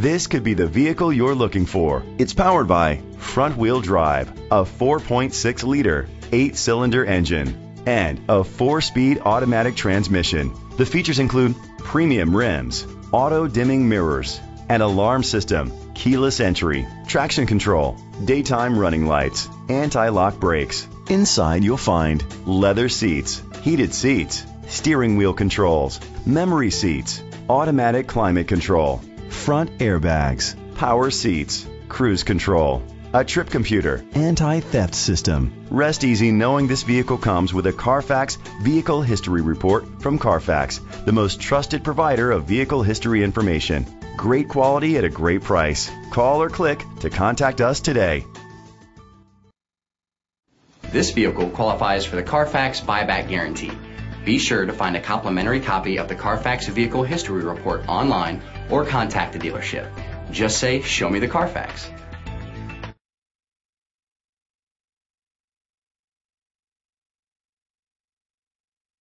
This could be the vehicle you're looking for. It's powered by front-wheel drive, a 4.6-liter, 8-cylinder engine, and a 4-speed automatic transmission. The features include premium rims, auto-dimming mirrors, an alarm system, keyless entry, traction control, daytime running lights, anti-lock brakes. Inside you'll find leather seats, heated seats, steering wheel controls, memory seats, automatic climate control, front airbags, power seats, cruise control, a trip computer, anti-theft system. Rest easy knowing this vehicle comes with a Carfax Vehicle History Report from Carfax, the most trusted provider of vehicle history information. Great quality at a great price. Call or click to contact us today. This vehicle qualifies for the Carfax Buyback Guarantee. Be sure to find a complimentary copy of the Carfax Vehicle History Report online or contact the dealership. Just say, "Show me the Carfax."